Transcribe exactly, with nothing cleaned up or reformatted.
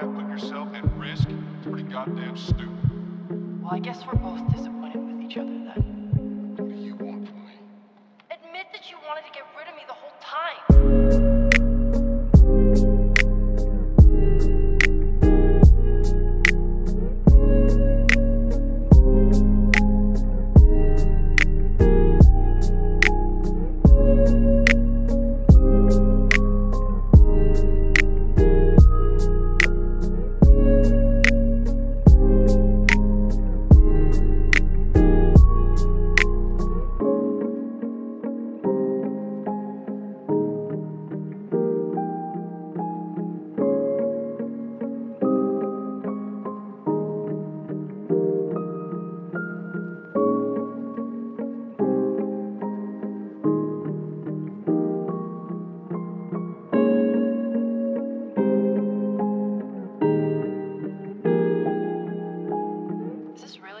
that, putting yourself at risk, it's pretty goddamn stupid. Well, I guess we're both disappointed with each other then. What do you want from me? Admit that you wanted to get rid of me the whole time. Is this really?